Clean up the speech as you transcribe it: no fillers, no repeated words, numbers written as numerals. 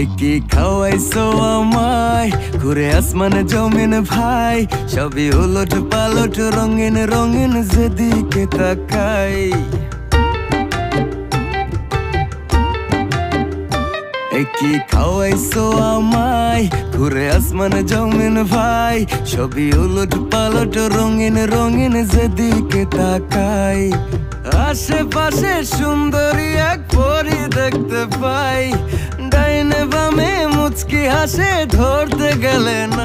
একে খাওয়াইছো আমায় ঘুরে আসমান জমিন ভাই সবই উলট পালট রঙিন রঙিন যেদিকে তাকাই একে খাওয়াইছো আমায় ঘুরে আসমান জমিন ভাই সবই উলট পালট রঙিন রঙিন যেদিকে তাকাই আশেপাশে সুন্দরী এক পরী দেখতে পাই ডাইনে বামে মুচকি হাসে ধরতে গেলে না।